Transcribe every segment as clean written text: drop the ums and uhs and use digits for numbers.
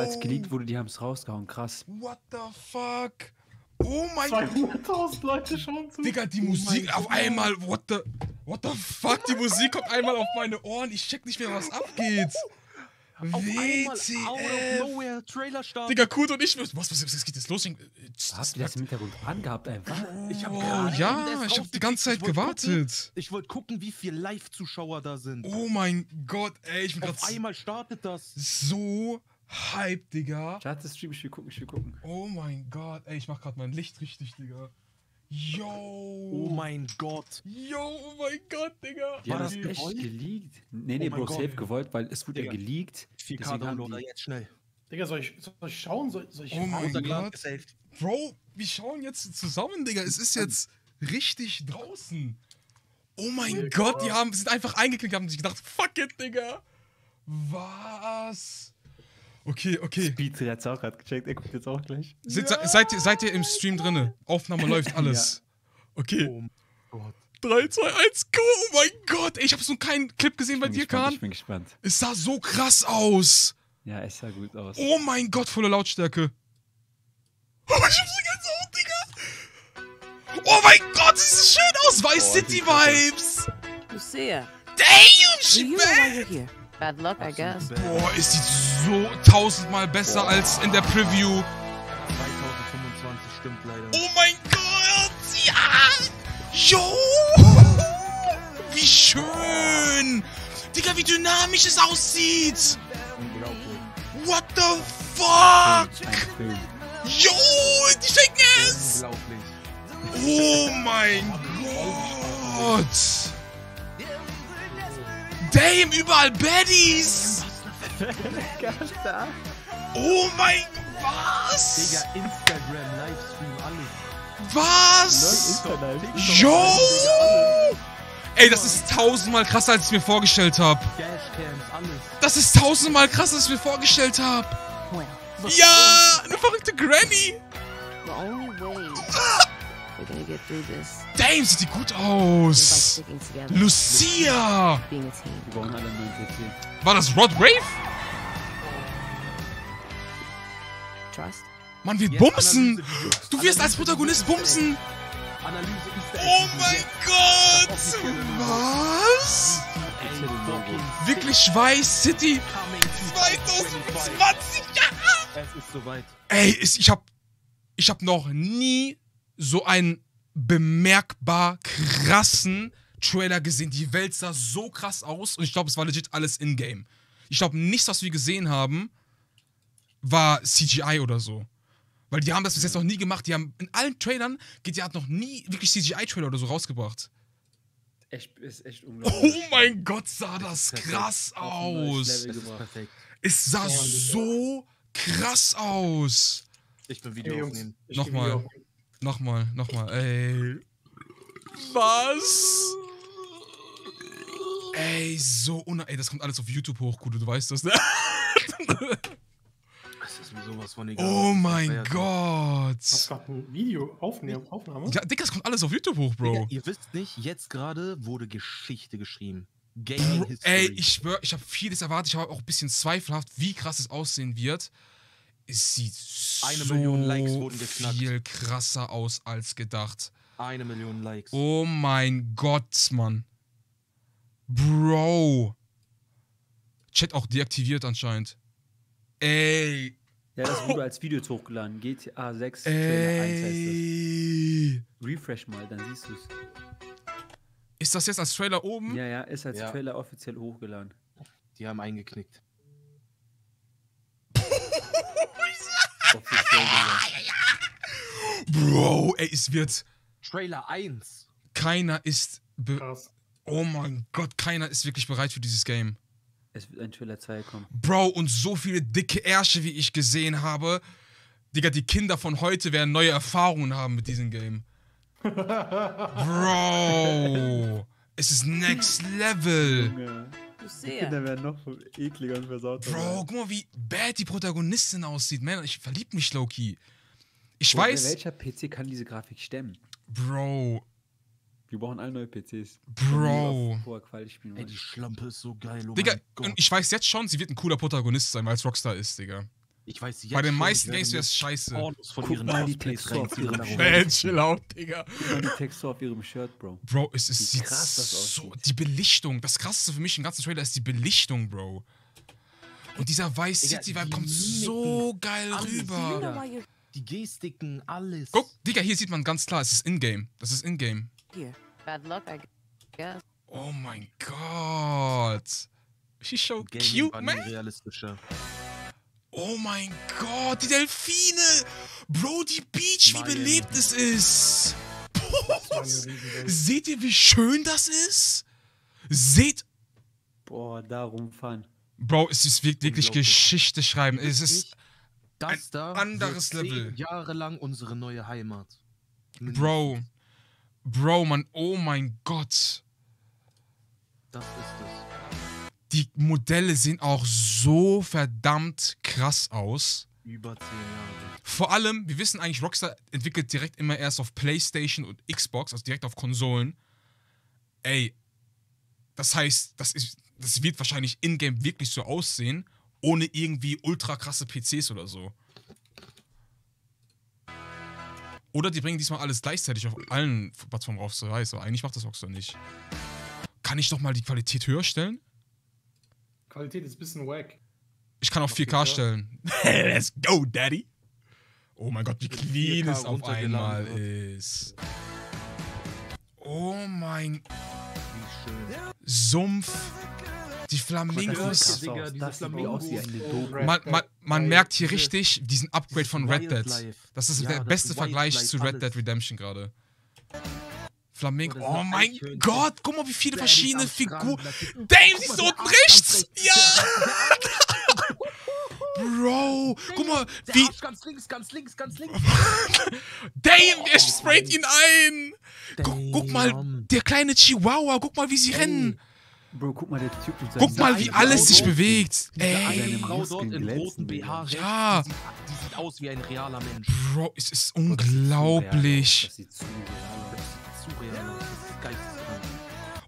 als geleakt wurde, die haben es rausgehauen. Krass. What the fuck? Oh mein Gott. 200.000 Leute schon zu. Digga, die Musik auf einmal. What the fuck? Die Musik kommt einmal auf meine Ohren. Ich check nicht mehr, was abgeht. Auf WTF. Out of nowhere, Trailerstart. Digga, Kurt und ich. Was geht jetzt los? Hast du das im Hintergrund angehabt einfach? Ich hab ich hab die ganze Zeit gewartet. Ich wollte gucken, wie viele Live-Zuschauer da sind. Oh mein Gott, ey. Ich bin auf einmal startet das. So hype, Digga. Starte Stream, ich will gucken. Oh mein Gott, ey. Ich mach grad mein Licht richtig, Digga. Yo. Oh mein Gott. Yo, oh mein Gott, Digga. Die haben das echt geleakt? Nee, Bro, safe gewollt, weil es wurde ja geleakt. 4K-Downloader, jetzt schnell. Digga, soll ich schauen? Soll ich oh mein Gott. Bro, wir schauen jetzt zusammen, Digga. Es ist jetzt richtig draußen. Oh mein Gott, die sind einfach eingeklickt, haben sich gedacht, fuck it, Digga. Was? Okay. Speed hat's auch gerade gecheckt, er guckt jetzt auch gleich. Seid ihr im Stream drinne? Aufnahme läuft alles. Ja. Okay. Oh mein Gott. 3, 2, 1, go! Oh mein Gott! Ey, ich hab so keinen Clip gesehen bei dir, Kahn. Ich bin gespannt. Es sah so krass aus. Ja, es sah gut aus. Oh mein Gott, volle Lautstärke. Oh, ich hab's so ganz hoch, Digga. Oh mein Gott, es sieht schön aus. Vice City Vibes. Lucia. Damn, shit. Bad luck, I guess. Boah, es sieht so 1000-mal besser als in der Preview. 2025 stimmt leider. Oh mein Gott! Ja! Jo! Wie schön! Digga, wie dynamisch es aussieht! What the fuck? Jo! Die schenken es! Oh mein Gott! Damn, überall Baddies! Oh mein Gott, was? Digga, Instagram, Livestream, alles. Was? Jo! Ey, das ist 1000-mal krasser, als ich mir vorgestellt habe. Das ist 1000-mal krasser, als ich mir vorgestellt habe. Ja, eine verrückte Granny. Damn, sieht die gut aus. Lucia. War das Rod Wave? Mann, wir bumsen. Du wirst als Protagonist bumsen. Oh mein Gott. Was? Wirklich Vice City 2020. Ja. Ey, ich hab noch nie so einen bemerkbar krassen Trailer gesehen. Die Welt sah so krass aus und ich glaube, es war legit alles in-game. Ich glaube, nichts, was wir gesehen haben, war CGI oder so. Weil die haben das bis jetzt noch nie gemacht. Die haben in allen Trailern, GTA hat noch nie wirklich CGI-Trailer oder so rausgebracht. Echt, ist echt unglaublich. Oh mein Gott, sah das krass aus. Es sah so krass aus. Ich bin Video aufnehmen. Nochmal. Nochmal, ey. Was? Ey, ey, das kommt alles auf YouTube hoch, Kudo, du weißt das, ne? Das ist mir sowas von egal. Oh mein Gott. Ich hab grad ein Video Aufnahme. Ja, Digga, das kommt alles auf YouTube hoch, Bro. Digga, ihr wisst nicht, jetzt gerade wurde Geschichte geschrieben. Gaming History. Ey, ich schwör, ich hab vieles erwartet, ich war auch ein bisschen zweifelhaft, wie krass es aussehen wird. Es sieht so viel krasser aus als gedacht. 1 Million Likes. Oh mein Gott, Mann. Bro. Chat auch deaktiviert anscheinend. Ey. Ja, das wurde als Video hochgeladen. GTA 6. Ey. Refresh mal, dann siehst du es. Ist das jetzt als Trailer oben? Ja, ist als Trailer offiziell hochgeladen. Die haben eingeknickt. Bro, ey, es wird... Trailer 1. Keiner ist... Oh mein Gott, keiner ist wirklich bereit für dieses Game. Es wird ein Trailer 2 kommen. Bro, und so viele dicke Ärsche, wie ich gesehen habe. Digga, die Kinder von heute werden neue Erfahrungen haben mit diesem Game. Bro, es ist Next Level. Die Kinder werden noch ekliger und versauter. Bro, guck mal, wie bad die Protagonistin aussieht. Man, ich verlieb mich low-key. Ich weiß. Welcher PC kann diese Grafik stemmen? Bro. Wir brauchen alle neue PCs. Bro. Ey, die Schlampe ist so geil. Oh Digga, und ich weiß jetzt schon, sie wird ein cooler Protagonist sein, weil es Rockstar ist, Digga. Ich weiß jetzt. Bei den meisten Games wäre es scheiße. Guck mal die Textur auf ihrem Shirt. Chill out, Digga. Die Textur auf ihrem Shirt, Bro. Bro, es ist sieht krass so. Die Belichtung. Das krasseste für mich im ganzen Trailer ist die Belichtung, Bro. Und dieser Vice City Vibe kommt so geil rüber. Die Gestiken, alles. Guck, Digga, hier sieht man ganz klar, es ist in-game. Das ist in-game. Oh mein Gott. She's so cute, man. Oh mein Gott, die Delfine! Bro, die Beach, wie belebt es ist! Boah, seht ihr, wie schön das ist? Seht... Boah, da rumfahren. Bro, es ist wirklich Geschichte schreiben. Es ist das da ein anderes Level. Jahrelang unsere neue Heimat. Bro. Bro, Mann, oh mein Gott. Das ist es. Die Modelle sehen auch so verdammt krass aus. Über 10 Jahre. Vor allem, wir wissen eigentlich, Rockstar entwickelt direkt immer erst auf PlayStation und Xbox, also direkt auf Konsolen. Ey, das heißt, das wird wahrscheinlich in-game wirklich so aussehen, ohne irgendwie ultra krasse PCs oder so. Oder die bringen diesmal alles gleichzeitig auf allen Plattformen rauf, so heißt. Aber eigentlich macht das Rockstar nicht. Kann ich doch mal die Qualität höher stellen? Qualität ist ein bisschen wack. Ich kann auf 4K stellen. Let's go, Daddy! Oh mein Gott, wie clean es auf einmal ist. Oh mein... Sumpf. Die Flamingos. Man merkt hier richtig diesen Upgrade von Red Dead. Das ist der beste Vergleich zu Red Dead Redemption gerade. Flamingo. Oh mein Gott, guck mal, wie viele verschiedene Figuren. Dave, siehst du unten rechts? Ja! Bro, guck mal, wie... Ganz links, ganz links, ganz links. Dave, er sprayt ihn ein. Guck mal, der kleine Chihuahua, guck mal, wie sie rennen. Bro, guck mal, der Typ. Guck mal, wie alles sich bewegt. Ey. Frau dort im roten BH. Ja. Die sieht aus wie ein realer Mensch. Bro, es ist unglaublich. Das sieht zu real aus.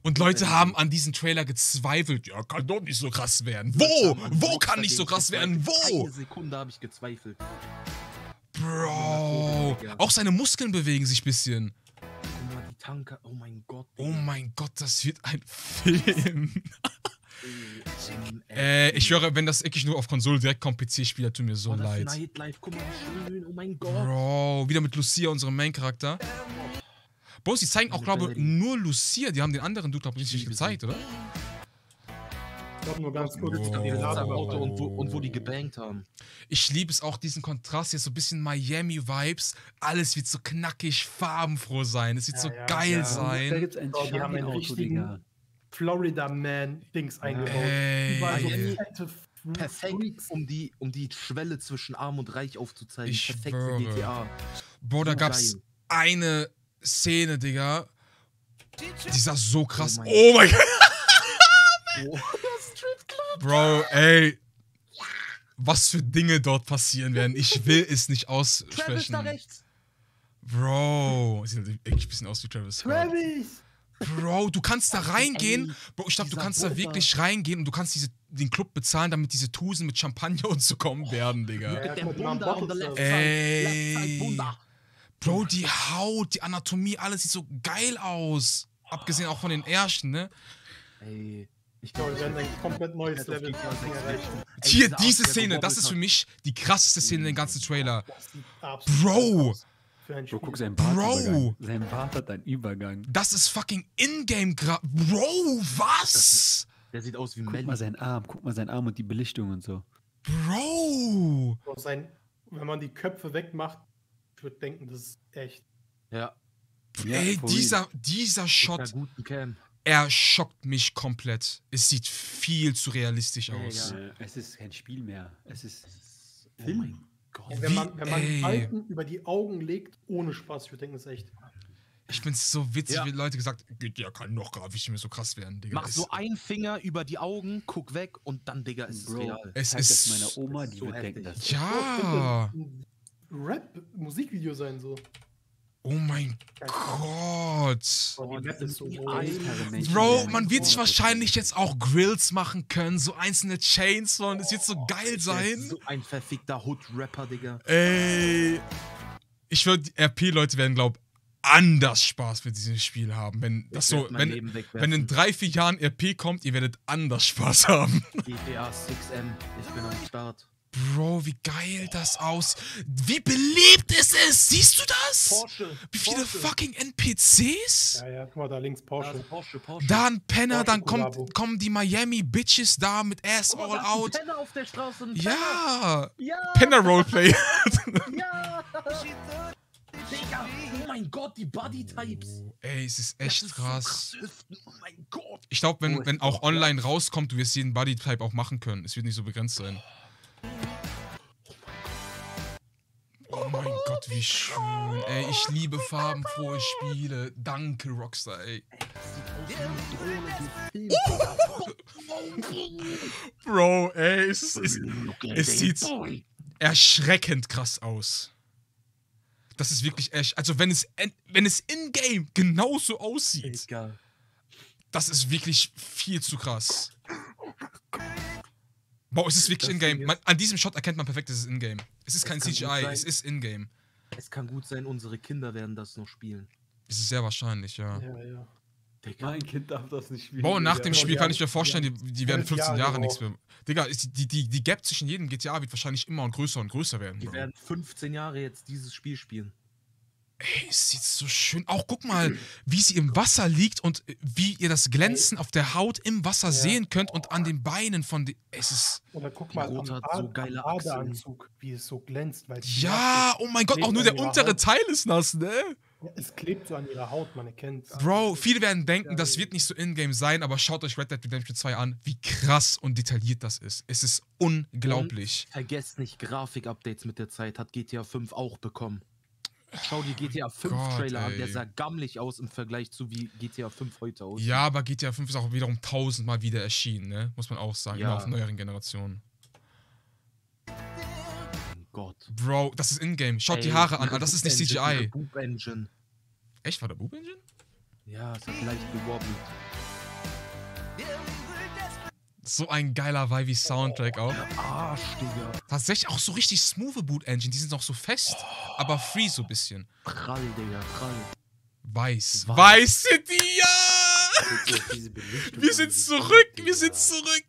Und Leute haben an diesem Trailer gezweifelt. Ja, kann doch nicht so krass werden. Wo? Wo kann nicht so krass werden? Wo? Eine Sekunde habe ich gezweifelt. Bro. Auch seine Muskeln bewegen sich ein bisschen. Guck mal, die Tanker. Oh mein Gott. Oh mein Gott, das wird ein Film. Ich höre, wenn das eckig nur auf Konsole direkt kommt, PC-Spieler, tut mir so leid. Guck mal, schön. Oh mein Gott. Bro, wieder mit Lucia, unserem Main-Charakter. Bro, sie zeigen auch, glaube ich, nur Lucia. Die haben den anderen Dude, glaube ich, nicht gezeigt, oder? Ich glaube nur ganz kurz. Und wo die gebankt haben. Ich liebe es auch, diesen Kontrast. Jetzt so ein bisschen Miami-Vibes. Alles wird so knackig farbenfroh sein. Es wird so geil sein. Da gibt's einen richtigen Florida-Man-Dings eingebaut. Ey. Perfekt, um die Schwelle zwischen Arm und Reich aufzuzeigen. Ich perfekt für GTA. Bro, da gab's eine... Szene, Digga. Die sah so krass. Oh mein Gott. Oh Bro, ey. Was für Dinge dort passieren werden. Ich will es nicht aussprechen. Bro. Sieht echt ein bisschen aus wie Travis. Travis. Bro, du kannst da reingehen. Bro, ich glaube, du kannst da wirklich reingehen und du kannst den Club bezahlen, damit diese Tusen mit Champagner und so kommen werden, Digga. Ey. Bro, die Haut, die Anatomie, alles sieht so geil aus. Abgesehen auch von den Ärschten, ne? Ey, ich glaube, wir werden ein komplett neues Level erreichen. Hier, diese Szene, das ist für mich die krasseste Szene in den ganzen Trailer. Bro! Bro, guck, sein Bart. Bro! Sein Bart hat einen Übergang. Das ist fucking in-game gerade. Bro, was? Der sieht aus wie ein Mensch. Guck mal seinen Arm und die Belichtung und so. Bro! Wenn man die Köpfe wegmacht, ich würde denken, das ist echt. Ja. Ey, dieser Shot, er schockt mich komplett. Es sieht viel zu realistisch aus. Ja. Es ist kein Spiel mehr. Es ist Film. Oh mein Gott. Ja, wenn man die Falten über die Augen legt, ohne Spaß, ich würde denken, das ist echt. Ich find's so witzig, wie Leute gesagt, GTA kann noch grafisch nicht mehr so krass werden, Digga. Mach so einen Finger über die Augen, guck weg und dann, Digga, ist es real. Es ist meiner Oma, die wird denken, das ist. Ja. Rap-Musikvideo sein, so. Oh mein Gott. Oh, die Map ist so groß. Bro, man wird sich wahrscheinlich jetzt auch Grills machen können, so einzelne Chains, und es wird so geil sein. So ein verfickter Hood-Rapper, Digga. Ey. Ich würde, RP-Leute werden, glaube ich, anders Spaß mit diesem Spiel haben. Wenn das so, wenn in 3-4 Jahren RP kommt, ihr werdet anders Spaß haben. GTA 6M, ich bin am Start. Bro, wie geil das aus. Wie beliebt es ist. Siehst du das? Porsche, wie viele fucking NPCs? Ja, ja, guck mal, da links Porsche. Da, Porsche. Da ein Penner, Porsche, dann kommen die Miami-Bitches da mit Ass all out. Penner auf der Straße, ja. Ja. Penner-Roleplay. Ja. Digga, oh mein Gott, die Body-Types. Ey, es ist echt krass. So oh mein Gott. Ich glaube, wenn auch online rauskommt, du wirst jeden Body-Type auch machen können. Es wird nicht so begrenzt sein. Oh mein Gott, wie schön. Ey, ich liebe farbenfrohe Spiele. Danke, Rockstar, ey. Bro, ey, es sieht erschreckend krass aus. Das ist wirklich echt. Also, wenn es in-game genauso aussieht, das ist wirklich viel zu krass. Boah, es ist wirklich in-game. An diesem Shot erkennt man perfekt, es ist in-game. Es ist kein CGI, es ist in-game. Es kann gut sein, unsere Kinder werden das noch spielen. Es ist sehr wahrscheinlich, ja. Ja, ja. Digga, mein Kind darf das nicht spielen. Boah, nach dem Spiel kann ich mir vorstellen, die werden 15 Jahre nichts mehr. Digga, die Gap zwischen jedem GTA wird wahrscheinlich immer und größer werden. Die werden 15 Jahre jetzt dieses Spiel spielen. Ey, es sieht so schön. Auch guck mal, wie sie im Wasser liegt und wie ihr das Glänzen auf der Haut im Wasser sehen könnt und an den Beinen von den. Es ist. Oder guck mal, am Badeanzug, wie es so glänzt. Weil ja, oh mein Gott, auch nur der untere Teil ist nass, ne? Ja, es klebt so an ihrer Haut, man erkennt es. Bro, viele werden denken, das wird nicht so in-game sein, aber schaut euch Red Dead Redemption 2 an, wie krass und detailliert das ist. Es ist unglaublich. Und vergesst nicht, Grafik-Updates mit der Zeit hat GTA 5 auch bekommen. Schau dir GTA 5-Trailer an, der sah gammelig aus im Vergleich zu wie GTA 5 heute aussieht. Ja, aber GTA 5 ist auch wiederum 1000-mal wieder erschienen, ne? Muss man auch sagen, immer auf neueren Generationen. Gott. Bro, das ist in-game. Schaut die Haare an, das ist nicht CGI. Echt, war der Boob Engine? Ja, es hat leicht gewobbelt. So ein geiler Vibe-Soundtrack auch. Arsch, Digga. Tatsächlich auch so richtig smooth Boot Engine. Die sind noch so fest, aber free so ein bisschen. Prall, Digga, prall. Weiß. Vice City, ja! Wir sind zurück, wir sind zurück.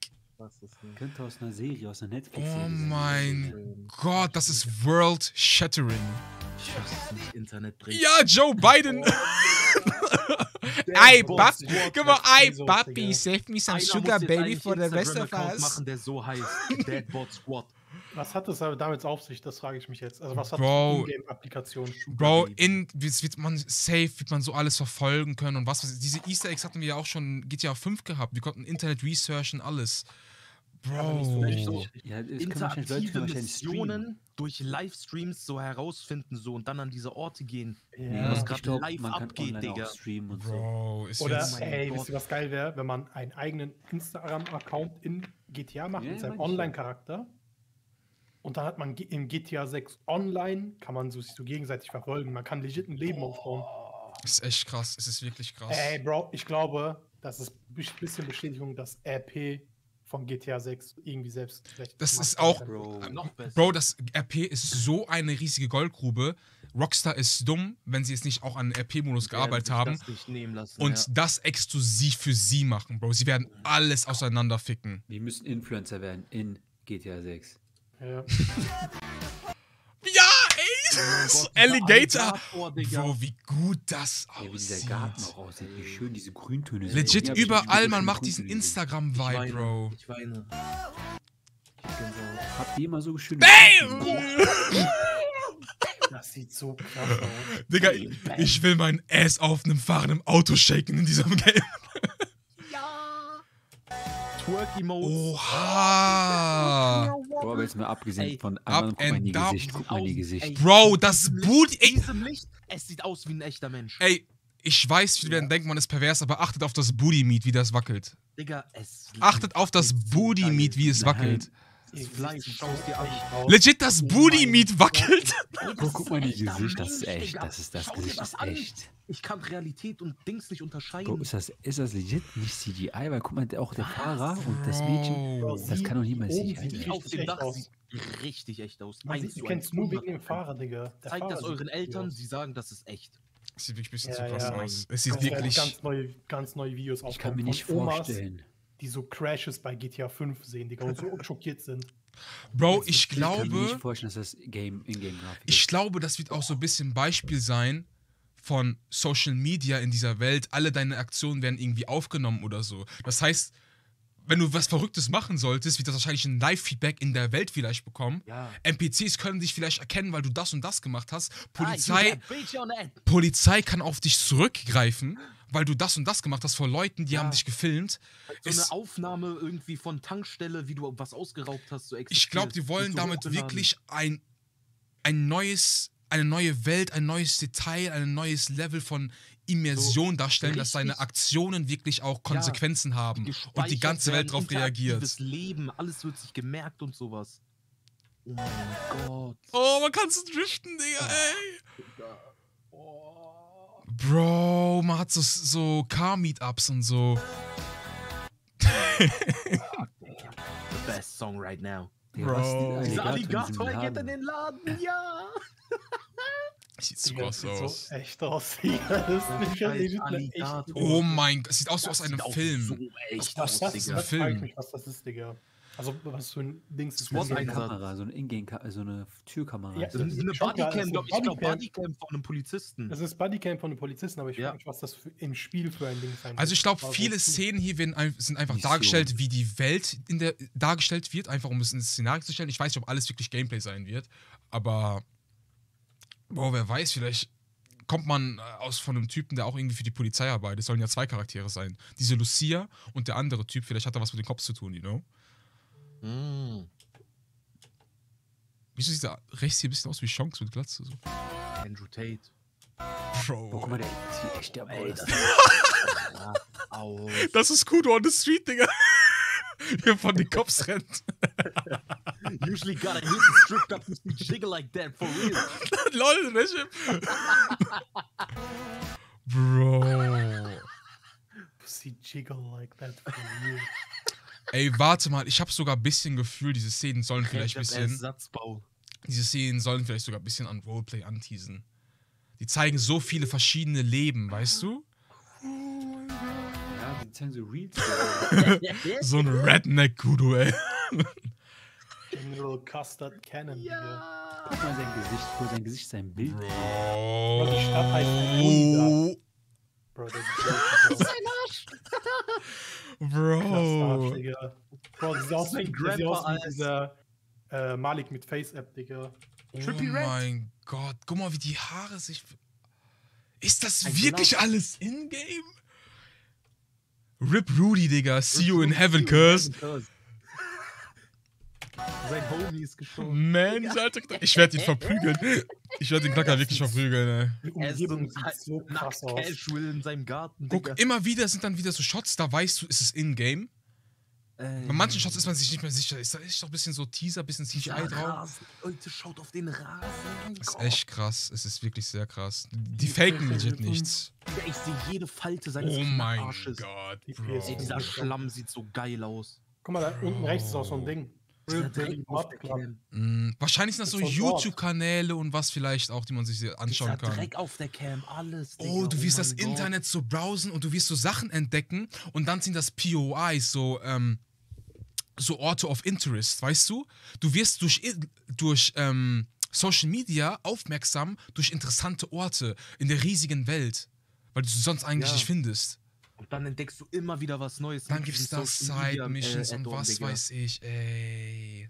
Könnte aus einer Serie, aus einer Netflix-Serie. Oh mein Gott, das ist World Shattering. Ich hab's nicht Internet bringen. Ja, Joe Biden. Ey, Papi, guck mal, ey, Papi, save me some sugar, baby, for the rest of us. Machen, der so heißt, Deadbot Squad. Was hat das damit auf sich? Das frage ich mich jetzt. Also was hat die In-Game-Applikation? Bro, wird man so alles verfolgen können und was. Diese Easter Eggs hatten wir ja auch schon GTA 5 gehabt. Wir konnten Internet researchen, alles. Bro. Ja, interaktive Missionen durch Livestreams so herausfinden so und dann an diese Orte gehen. Ja. Was gerade live abgeht, Digga. Und Bro, so. Oder, ey, wisst ihr, was geil wäre? Wenn man einen eigenen Instagram-Account in GTA macht, mit seinem Online-Charakter. Und dann hat man in GTA 6 online, kann man sich so gegenseitig verfolgen. Man kann legit ein Leben aufbauen. Das ist echt krass, es ist wirklich krass. Ey, Bro, ich glaube, das ist ein bisschen Bestätigung, dass RP von GTA 6 irgendwie selbst recht. Das ist auch, Bro, das RP ist so eine riesige Goldgrube. Rockstar ist dumm, wenn sie es nicht auch an RP-Modus gearbeitet haben. Das exklusiv für sie machen, Bro. Sie werden alles auseinanderficken. Die müssen Influencer werden in GTA 6. Ja, ey! Oh Gott, Alligator! Bro, wie gut das aussieht. Wie dieser Garten auch aussieht, wie schön diese Grüntöne sind. Legit überall, man macht diesen Instagram-Vibe, Bro. Ich weine. Habt ihr immer so schön. Das sieht so krass aus. Digga, ich will meinen Ass auf einem fahrenden Auto shaken in diesem Game. Twerk-Emotes. Oha! Bro, jetzt mal abgesehen von anderen, guck mal in die Gesicht. Bro, das Booty. Es sieht aus wie ein echter Mensch. Ey, ich weiß, viele werden denken, man ist pervers, aber achtet auf das Booty-Meat, wie das wackelt. Digga, achtet auf das Booty-Meat, wie es wackelt. Das Fleisch, schaust dir an. Legit, das Booty Meat wackelt. Guck mal, die Gesicht, das ist echt. Das Gesicht ist echt. Ich kann Realität und Dings nicht unterscheiden. Bro, ist das legit nicht CGI? Weil guck mal, auch der Fahrer und das Mädchen, das kann doch niemals CGI. Auf dem Dach sieht richtig echt aus. Du kennst nur wegen dem Fahrer, Digga. Zeigt das euren Eltern, sie sagen, das ist echt. Es sieht wirklich ein bisschen zu krass aus. Es sieht wirklich... Ganz neue Videos aufkommen. Ich kann mir nicht vorstellen, die so Crashes bei GTA 5 sehen, die ganz so schockiert sind. Bro, ich glaube... Ich kann mir nicht vorstellen, dass das In-Game-Grafik ist. Ich glaube, das wird auch so ein bisschen Beispiel sein von Social Media in dieser Welt. Alle deine Aktionen werden irgendwie aufgenommen oder so. Das heißt, wenn du was Verrücktes machen solltest, wird das wahrscheinlich ein Live-Feedback in der Welt vielleicht bekommen. Ja. NPCs können dich vielleicht erkennen, weil du das und das gemacht hast. Polizei kann auf dich zurückgreifen, weil du das und das gemacht hast vor Leuten, die haben dich gefilmt. So eine Aufnahme irgendwie von Tankstelle, wie du was ausgeraubt hast. So existiert. Ich glaube, die wollen damit wirklich eine neue Welt, ein neues Detail, ein neues Level von Immersion darstellen, dass deine Aktionen wirklich auch Konsequenzen haben und die ganze Welt darauf reagiert. Das Leben, alles wird sich gemerkt und sowas. Oh mein Gott. Oh, man kann so driften, Digga, ey. Oh. Bro, man hat so Car-Meetups und so. The best song right now. Bro. Dieser Alligator geht in den Laden, ja. Sieht so krass aus. So echt aus. Oh mein Gott, es sieht aus wie aus einem Film. Das frage ich mich, was das ist, Digga. Also, was für ein Dings ist das? So eine Kamera, so eine Ingame-Kamera, so eine Türkamera. Ja, so eine Bodycam, glaube ich. Ich glaube, Bodycam von einem Polizisten. Das ist Bodycam von einem Polizisten, aber ich frage mich, was das im Spiel für ein Ding sein wird. Also, ich glaube, viele Szenen hier sind einfach dargestellt, wie die Welt dargestellt wird, einfach um es ins Szenario zu stellen. Ich weiß nicht, ob alles wirklich Gameplay sein wird, aber. Boah, wer weiß, vielleicht kommt man von einem Typen, der auch irgendwie für die Polizei arbeitet. Es sollen ja zwei Charaktere sein. Diese Lucia und der andere Typ, vielleicht hat er was mit den Cops zu tun, you know? Mm. Wieso sieht er rechts hier ein bisschen aus wie Chance mit Glatze? So? Andrew Tate. Bro. Guck mal, der sieht echt der Ball. Das ist cool, on the street, Digga. Hier von den Cops rennt. Usually gotta hit the strip club to jiggle like that, for real. Lol, welche? Bro. Pussy jiggle like that, for real. Ey, warte mal, ich habe sogar ein bisschen Gefühl, diese Szenen sollen vielleicht ein bisschen... Diese Szenen sollen vielleicht sogar ein bisschen an Roleplay anteasen. Die zeigen so viele verschiedene Leben, weißt du? So ein Redneck-Kudo, ey. General Custard Cannon. Ja. Guck mal sein Gesicht, sein Bild. Bro. Die Stadt heißt Monika. Bro, das ist ein Arsch. Bro. Bro, das ist auch sein Grandpa, dieser Malik mit Face-App, Digga. Trippy Red. Oh mein Gott. Guck mal, wie die Haare sich... Ist das wirklich alles in-game? Rip Rudy, Digga. See you in heaven, Curse. Sein Homie ist geschoben. Man, Alter, ich werde ihn verprügeln. Ich werde den Knacker wirklich verprügeln, ey. Die Umgebung sieht so krass aus. Casual in seinem Garten, Digga. Guck, immer wieder sind dann wieder so Shots, da weißt du, ist es in-game. Bei manchen Shots ist man sich nicht mehr sicher. Ist da echt doch ein bisschen so Teaser, ein bisschen CGI drauf. Leute, schaut auf den Rasen. Das ist echt krass. Es ist wirklich sehr krass. Die faken legit nichts. Ja, ich sehe jede Falte seines Arsches. Oh mein Gott, Bro. Dieser Schlamm sieht so geil aus. Guck mal, da unten rechts ist auch so ein Ding. Wahrscheinlich sind das so YouTube-Kanäle und was vielleicht auch, die man sich anschauen kann. Dreck auf der Cam, alles. Oh, du wirst das Internet so browsen und du wirst so Sachen entdecken und dann sind das POIs, so Orte of Interest, weißt du? Du wirst durch Social Media aufmerksam durch interessante Orte in der riesigen Welt, weil du sie sonst eigentlich nicht findest. Und dann entdeckst du immer wieder was Neues. Dann gibt's da Side-Missions und was weiß ich, ey.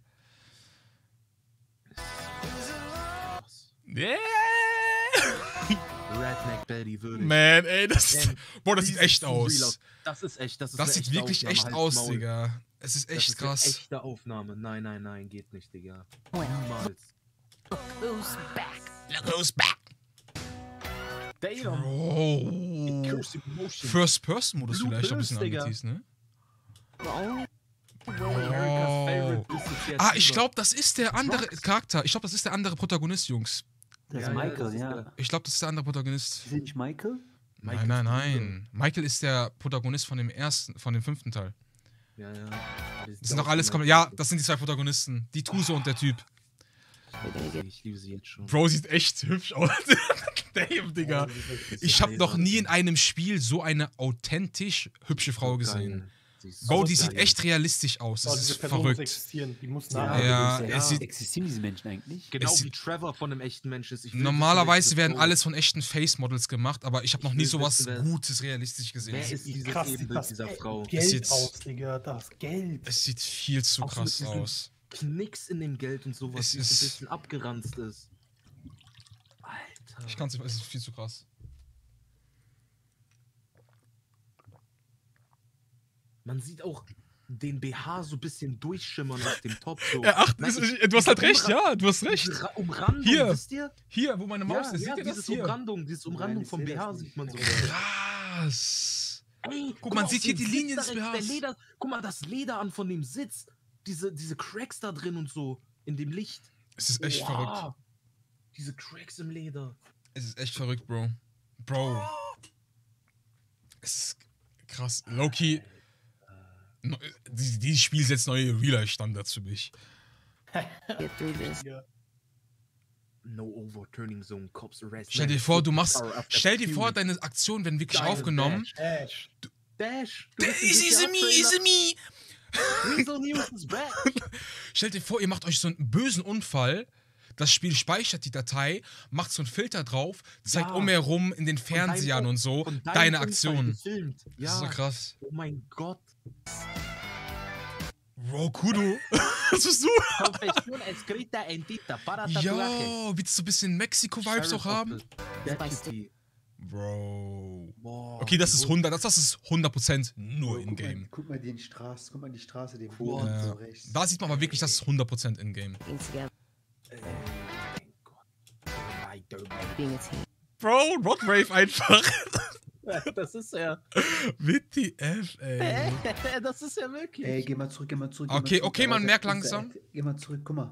Yeah. Redneck Daddy würde. Man, ey, das sieht echt aus. Das ist echt, das sieht wirklich echt aus, Digga. Es ist echt krass. Das ist eine echte Aufnahme. Nein, geht nicht, Digga. Niemals. Look who's back. Look who's back. Bro. First-Person-Modus vielleicht ein bisschen angeteased, ne? Bro. Ich glaube, das ist der andere Charakter. Ich glaube, das ist der andere Protagonist, Jungs. Das ist Michael, ja. Ich glaube, das ist der andere Protagonist. Ist das nicht Michael? Nein, nein, nein. Michael ist der Protagonist von dem ersten, von dem 5. Teil. Ja, ja. Das sind doch alles komplett. Ja, das sind die zwei Protagonisten. Die Tuse und der Typ. Ich liebe sie jetzt schon. Bro, sieht echt hübsch aus. Damn, Digga. Ich habe noch nie in einem Spiel so eine authentisch hübsche Frau gesehen. Bro, die sieht echt realistisch aus. Das ist verrückt. Die muss existieren diese Menschen eigentlich? Genau wie Trevor von einem echten Menschen ist. Normalerweise werden alles von echten Face-Models gemacht, aber ich habe noch nie sowas Gutes, realistisch gesehen. Wer ist dieses Ebenbild dieser Frau? Es sieht viel zu krass aus. Knicks in dem Geld und sowas, wie es ein bisschen abgeranzt ist. Alter. Ich kann's nicht, es ist viel zu krass. Man sieht auch den BH so ein bisschen durchschimmern auf dem Top. So. Ja, ach, du hast halt recht, ja, du hast recht. Umrandung, hier, wisst ihr? Hier, wo meine Maus ist, ja, seht ihr das hier? Umrandung, dieses Umrandung vom BH sieht man so. Krass. Ey, guck mal, man sieht hier die Linien des BHs. Guck mal, das Leder an von dem Sitz. Diese Cracks da drin und so, in dem Licht. Es ist echt verrückt. Diese Cracks im Leder. Es ist echt verrückt, Bro. Bro. Es ist krass. Loki. Dieses Spiel setzt neue Real-Life-Standards für mich. No overturning zone, cops arrest. Stell dir vor, stell dir vor, deine Aktion werden wirklich aufgenommen. Dash. Dash. Is me. Stellt dir vor, ihr macht euch so einen bösen Unfall, das Spiel speichert die Datei, macht so einen Filter drauf, zeigt umherum in den Fernsehern und so deine Aktionen. Ja. Das ist so krass. Oh mein Gott. Bro, Kudo. Was bist du? Jo, willst du so ein bisschen Mexiko-Vibes auch haben? Bro. Boah, okay, das ist 100%, das ist 100% nur in-game. Guck mal die Straße, den Boden so rechts. Da sieht man aber wirklich, das ist 100% in-game. Bro, Rod Wave einfach. Das ist ja. WTF, ey. Das ist ja wirklich. Ey, geh mal zurück, Okay, okay, man merkt langsam. Geh mal zurück, guck mal.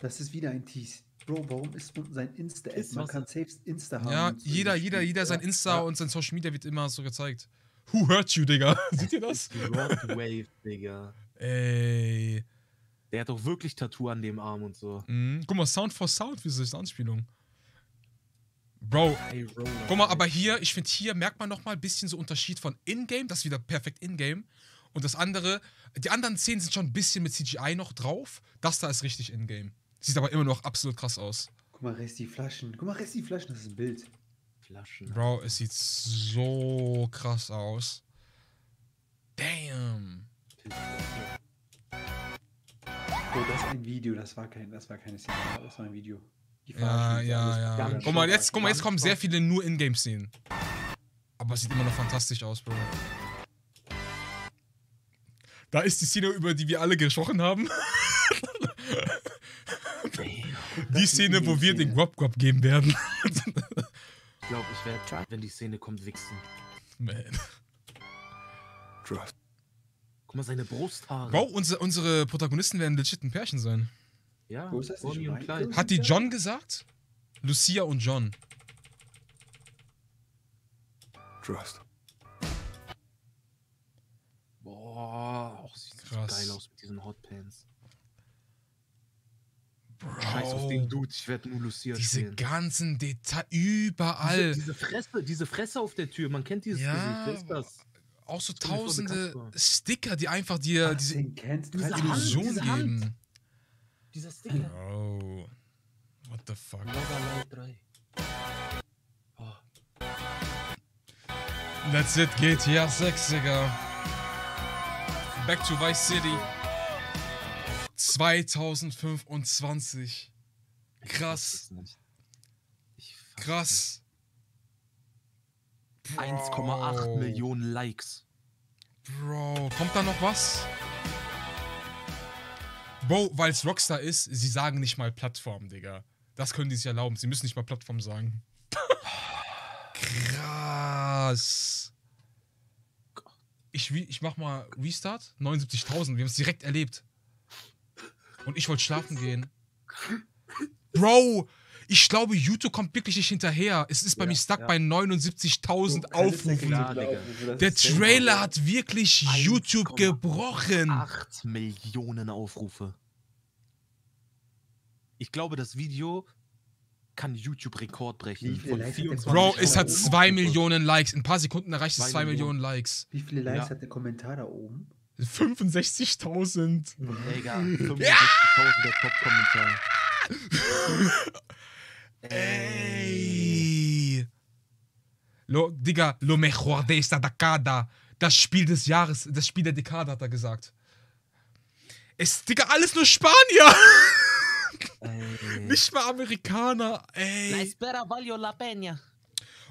Das ist wieder ein Tease. Bro, warum ist sein Insta? Man kann selbst Insta haben. Ja, jeder sein Insta und sein Social Media wird immer so gezeigt. Who hurt you, Digga? Seht ihr das? Rod Wave, Digga. Ey. Der hat doch wirklich Tattoo an dem Arm und so. Mhm. Guck mal, Sound for Sound, wie ist das eine Anspielung? Bro, guck mal, aber hier, ich finde, hier merkt man nochmal ein bisschen so Unterschied von In-Game, das ist wieder perfekt In-Game. Und das andere, die anderen Szenen sind schon ein bisschen mit CGI noch drauf. Das da ist richtig In-Game. Sieht aber immer noch absolut krass aus. Guck mal, Rest die Flaschen. Das ist ein Bild. Flaschen. Bro, es sieht so krass aus. Damn. Bro, das ist ein Video. Das war keine Szene. Das war ein Video. Die Flaschen, ja. Guck mal, jetzt kommen sehr viele nur In-Game-Szenen. Aber es sieht immer noch fantastisch aus, Bro. Da ist die Szene, über die wir alle gesprochen haben. Die Szene, wo wir den Guap-Guap geben werden. Ich glaube, ich werde, wenn die Szene kommt, wichsen. Man. Guck mal, seine Brusthaare. Wow, unsere Protagonisten werden legit ein Pärchen sein. Ja, wo ist das denn? Hat die John gesagt? Lucia und John. Trust. Boah, auch sieht krass geil aus mit diesen Hotpants. Bro. Scheiß auf den Dude, ich werde nur Lucia spielen. Diese ganzen Details, überall. Diese Fresse auf der Tür, man kennt dieses Gesicht, wer ist das? Auch so tausende Sticker, die einfach dir diese Illusion geben. Dieser Sticker. Oh, what the fuck. That's it, GTA 6, Digga. Back to Vice City. 2025. Krass. Krass. 1,8 Millionen Likes. Bro, kommt da noch was? Bro, weil es Rockstar ist, sie sagen nicht mal Plattform, Digga. Das können die sich erlauben. Sie müssen nicht mal Plattform sagen. Krass. Ich mach mal Restart. 79.000. Wir haben es direkt erlebt. Und ich wollte schlafen gehen. Bro, ich glaube, YouTube kommt wirklich nicht hinterher. Es ist bei mir stuck bei 79.000 Aufrufen. Klar, der Trailer hat wirklich YouTube gebrochen. 8 Millionen Aufrufe. Ich glaube, das Video kann YouTube-Rekord brechen. Von 24 Bro, es hat 2 Millionen Likes. In ein paar Sekunden erreicht es 2 Millionen Likes. Wie viele Likes hat der Kommentar da oben? 65.000. Egal, 65.000 der Top-Kommentar. Ey. Digga, lo mejor de esta década. Das Spiel des Jahres, das Spiel der Dekade, hat er gesagt. Es, Digga, alles nur Spanier. Ey. Nicht mal Amerikaner, ey. La espera valió la pena.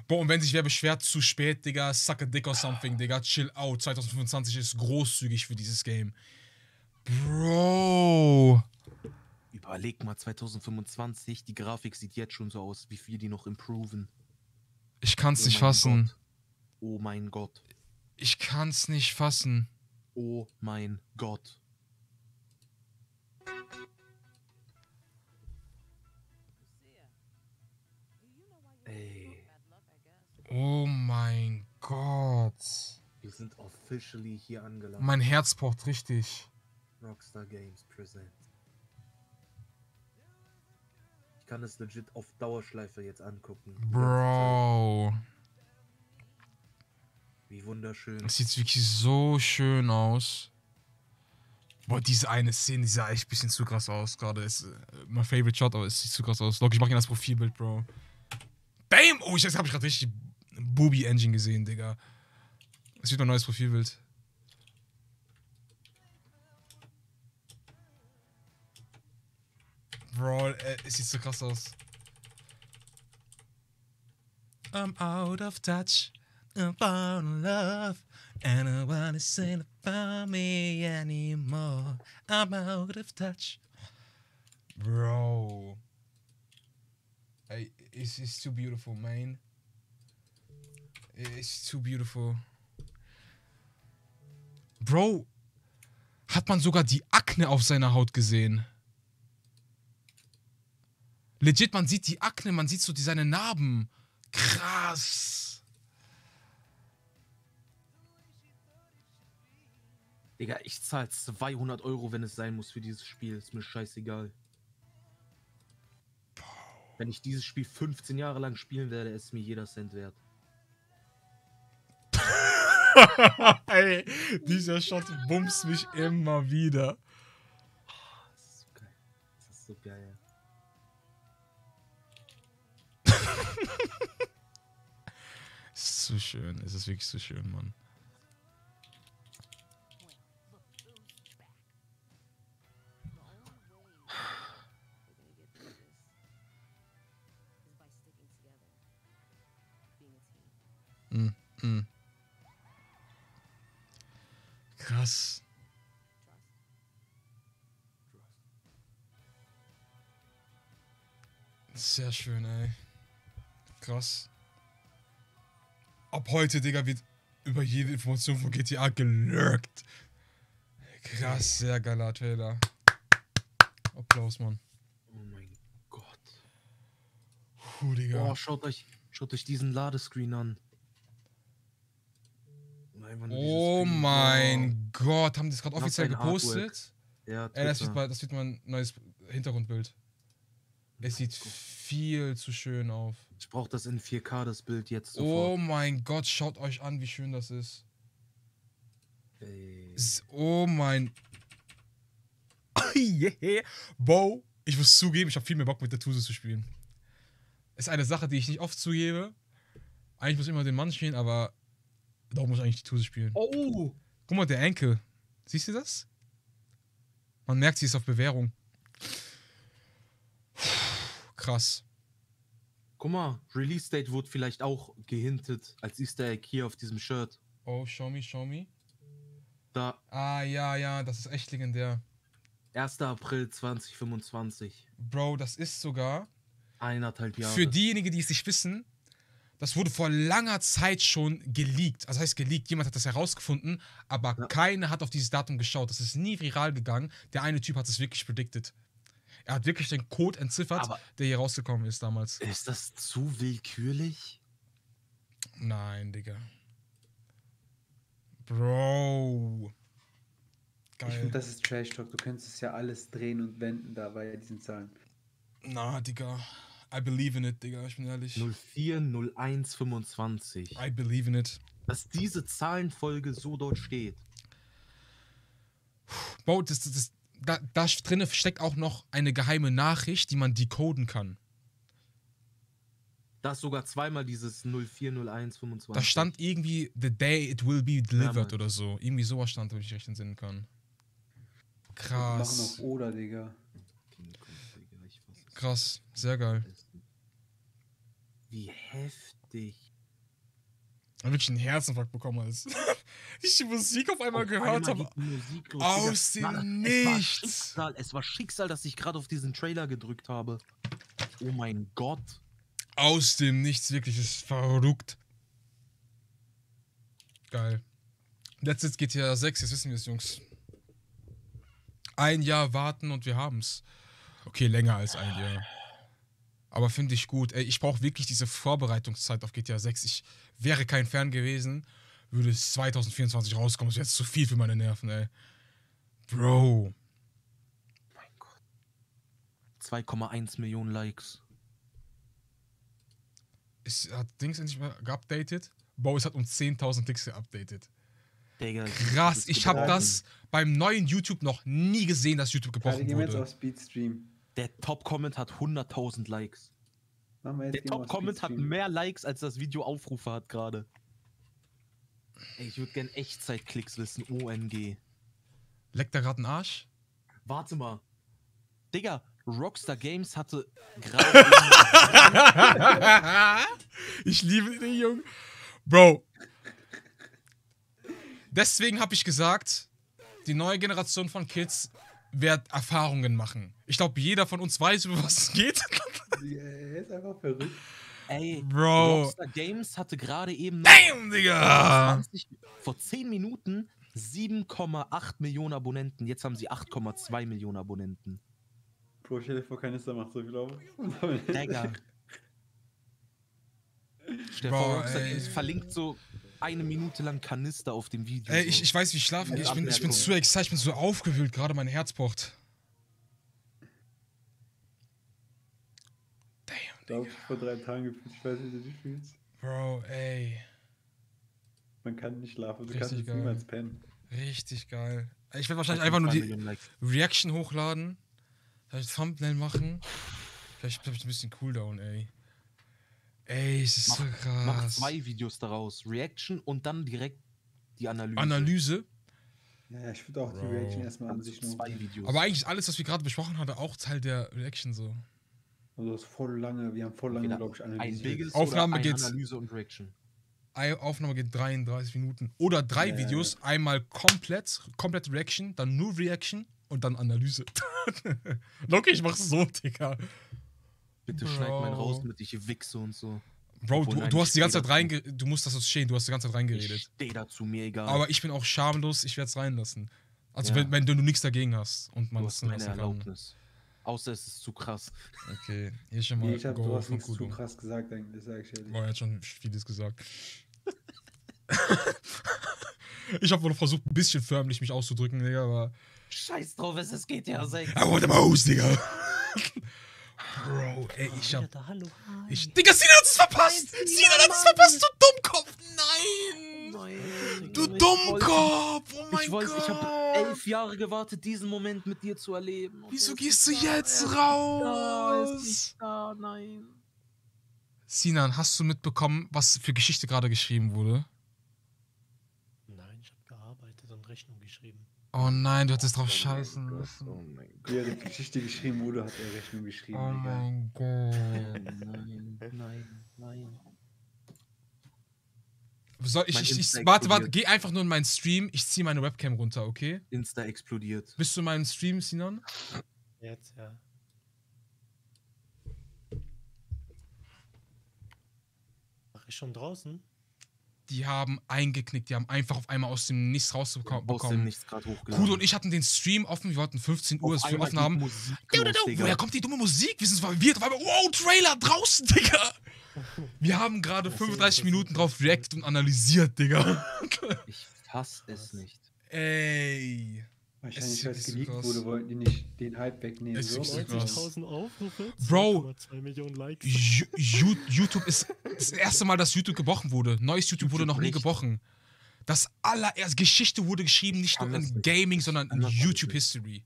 Boah, und wenn sich wer beschwert, zu spät, Digga, suck a dick or something, Digga, chill out. 2025 ist großzügig für dieses Game. Bro. Überleg mal, 2025, die Grafik sieht jetzt schon so aus, wie viel die noch improven. Ich kann's nicht fassen. Gott. Oh mein Gott. Ich kann's nicht fassen. Oh mein Gott. Ey. Oh mein Gott. Wir sind officially hier angelangt. Mein Herz pocht richtig. Rockstar Games present. Ich kann es legit auf Dauerschleife jetzt angucken. Bro. Wie wunderschön. Das sieht wirklich so schön aus. Boah, diese eine Szene, die sah echt ein bisschen zu krass aus. Gerade ist mein favorite Shot, aber es sieht zu krass aus. Lock, ich mach ihn als Profilbild, Bro. Bam! Oh, jetzt hab ich gerade richtig Booby-Engine gesehen, Digga. Es wird mein neues Profilbild. Bro, es sieht so krass aus. I'm out of touch, I'm out of love, and I wanna say about me anymore. I'm out of touch. Bro. Hey, it's too beautiful, man. It's too beautiful. Bro, hat man sogar die Akne auf seiner Haut gesehen? Legit, man sieht die Akne, man sieht so seine Narben. Krass. Digga, ich zahle 200 €, wenn es sein muss, für dieses Spiel. Ist mir scheißegal. Wenn ich dieses Spiel 15 Jahre lang spielen werde, ist mir jeder Cent wert. Ey, dieser Shot bumst mich immer wieder. Das ist so geil. Das ist so geil. Es ist so schön, es ist wirklich so schön, Mann. Krass. Sehr schön, ey. Krass. Ab heute, Digga, wird über jede Information von GTA gelurkt. Krass, sehr geiler Trailer. Applaus, Mann. Oh mein Gott. Puh, Digga. Oh, schaut euch diesen Ladescreen an. Oh mein Gott, haben die es gerade offiziell gepostet? Ja, das wird mein neues Hintergrundbild. Es sieht viel zu schön auf. Ich brauche das in 4K, das Bild jetzt sofort. Oh mein Gott, schaut euch an, wie schön das ist. Ey. Oh mein... Oh yeah. Bo, ich muss zugeben, ich habe viel mehr Bock, mit der Tuse zu spielen. Ist eine Sache, die ich nicht oft zugebe. Eigentlich muss ich immer den Mann spielen, aber... Doch muss ich eigentlich die Tuse spielen. Oh! Guck mal, der Enkel. Siehst du das? Man merkt, sie ist auf Bewährung. Krass. Guck mal, Release Date wurde vielleicht auch gehintet als Easter Egg hier auf diesem Shirt. Oh, show me, show me. Da. Ah, ja, ja, das ist echt legendär. 1. April 2025. Bro, das ist sogar 1,5 Jahre. Für diejenigen, die es nicht wissen, Das wurde vor langer Zeit schon geleakt. Also heißt geleakt, jemand hat das herausgefunden, aber keiner hat auf dieses Datum geschaut. Das ist nie viral gegangen. Der eine Typ hat es wirklich predicted. Er hat wirklich den Code entziffert, aber der hier rausgekommen ist damals. Ist das zu willkürlich? Nein, Digga. Bro. Geil. Ich finde, das ist Trash Talk. Du könntest es ja alles drehen und wenden da bei diesen Zahlen. Na, Digga. I believe in it, Digga. Ich bin ehrlich. 04-01-25. I believe in it. Dass diese Zahlenfolge so dort steht. Bro, da drin steckt auch noch eine geheime Nachricht, die man decoden kann. Da ist sogar zweimal dieses 04-01-25. Da stand irgendwie the day it will be delivered oder so. Irgendwie sowas stand, wenn ich recht entsinnen kann. Krass. Wir machen noch oder, Digga. Krass, sehr geil. Wie heftig. Da habe ich einen Herzinfarkt bekommen, als ich die Musik auf einmal gehört habe. Aus dem Nichts. Es war Schicksal, dass ich gerade auf diesen Trailer gedrückt habe. Oh mein Gott. Aus dem Nichts, wirklich, das ist verrückt. Geil. Letztes GTA 6, jetzt wissen wir es, Jungs. 1 Jahr warten und wir haben's. Okay, länger als 1 Jahr. Aber finde ich gut. Ey, ich brauche wirklich diese Vorbereitungszeit auf GTA 6. Ich wäre kein Fan gewesen, würde es 2024 rauskommen. Das wäre jetzt zu viel für meine Nerven, ey. Bro. Mein Gott. 2,1 Millionen Likes. Es hat Dings endlich mal geupdatet. Bro, es hat um 10.000 Klicks geupdatet. Digga, krass, ich habe das beim neuen YouTube noch nie gesehen, dass YouTube gebrochen wurde. Jetzt auf Speedstream. Der Top-Comment hat 100.000 Likes. Der Top-Comment hat mehr Likes, als das Video Aufrufe hat gerade. Ey, ich würde gerne Echtzeitklicks wissen, OMG. Leckt da gerade einen Arsch? Warte mal. Digga, Rockstar Games hatte gerade... Ich liebe den Jungen. Bro. Deswegen habe ich gesagt, die neue Generation von Kids wird Erfahrungen machen. Ich glaube, jeder von uns weiß, über was es geht. Er ist einfach verrückt. Ey, Bro. Rockstar Games hatte gerade eben noch vor 10 Minuten 7,8 Millionen Abonnenten. Jetzt haben sie 8,2 Millionen Abonnenten. Bro, stell dir vor, kein Insta macht so, glaube ich. Digga. Stell dir vor, Rockstar Games verlinkt so 1 Minute lang Kanister auf dem Video. Ey, ich weiß, wie ich schlafen gehe. Ich bin zu excited, ich bin so aufgewühlt, gerade mein Herz pocht. Damn, Digga. Ich hab vor 3 Tagen gefühlt, ich weiß nicht, wie du dich fühlst. Bro, ey. Man kann nicht schlafen, du kannst niemals pennen. Richtig geil. Ich werde wahrscheinlich einfach nur die Reaction hochladen, vielleicht Thumbnail machen, vielleicht ein bisschen Cooldown, ey. Ey, es ist so krass. Mach 2 Videos daraus. Reaction und dann direkt die Analyse. Analyse? Naja, ich würde auch die Reaction erstmal an sich nur. 2 Videos. Aber eigentlich alles, was wir gerade besprochen hatten, auch Teil der Reaction so. Also das ist voll lange, wir haben voll lange, glaube ich, analysiert. Aufnahme geht Analyse und Reaction. Aufnahme geht 33 Minuten. Oder 3 Videos, einmal komplett Reaction, dann nur Reaction und dann Analyse. Loki, ich mach's so, Digga. Bitte schneid meinen raus, damit ich wichse und so. Bro, du hast die ganze Zeit reingeredet. Du musst das verstehen, du hast die ganze Zeit reingeredet. Ich steh dazu, mir egal. Aber ich bin auch schamlos, ich werd's reinlassen. Also wenn du nichts dagegen hast und man das lassen kann. Außer es ist zu krass. Okay, hier schon mal. Nee, du hast nichts zu krass gesagt, das sag ich ehrlich. Boah, er hat schon vieles gesagt. Ich habe wohl noch versucht, ein bisschen förmlich mich auszudrücken, Digga, aber... Scheiß drauf, es geht ja sein. I want them hoes, Digga. Bro, ey, ich hab... Digga, Sinan hat es verpasst! Sinan hat es verpasst, du Dummkopf! Nein! Du Dummkopf! Oh mein Gott! Ich hab 11 Jahre gewartet, diesen Moment mit dir zu erleben. Wieso gehst du jetzt raus? Nein. Sinan, hast du mitbekommen, was für Geschichte gerade geschrieben wurde? Nein, ich hab gearbeitet und Rechnung geschrieben. Oh nein, du hattest drauf scheißen müssen. Oh mein Gott. Ja, die Geschichte geschrieben wurde, hat er Rechnung geschrieben. Oh mein Gott. Nein. Soll ich warte, geh einfach nur in meinen Stream, ich zieh meine Webcam runter, okay? Insta explodiert. Bist du in meinem Stream, Sinan? Jetzt, ja. Mach Ist schon draußen? Die haben eingeknickt, die haben einfach auf einmal aus dem Nichts rausbekommen. Aus dem Nichts gerade hochgeladen. Gut, und ich hatten den Stream offen, wir wollten 15 Uhr das Stream offen haben. Woher kommt die dumme Musik? Wir sind verwirrt, weil wir, wow, Trailer draußen, Digga! Wir haben gerade 35 Minuten drauf reacted und analysiert, Digga. Ich hasse es nicht. Ey. Wahrscheinlich, weil es geleakt wurde, wollten die nicht den Hype wegnehmen. So. 90.000 Aufrufe, 2,2 Millionen Likes. YouTube ist das erste Mal, dass YouTube gebrochen wurde. Neues YouTube wurde noch nie gebrochen. Das allererste Geschichte wurde geschrieben, nicht nur in Gaming, sondern in YouTube-History.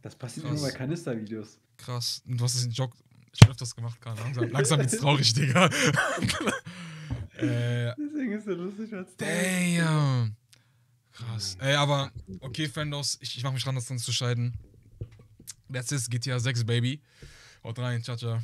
Das passiert nur bei Kanistervideos. Krass. Und du hast es in Joke schon öfters gemacht, Karl. Langsam wird's traurig, Digga. Deswegen ist es lustig, als damn. Krass. Ey, aber, okay, Fandos, ich mach mich ran, das dann zu scheiden. That's it, GTA 6, baby. Haut rein, ciao, ciao.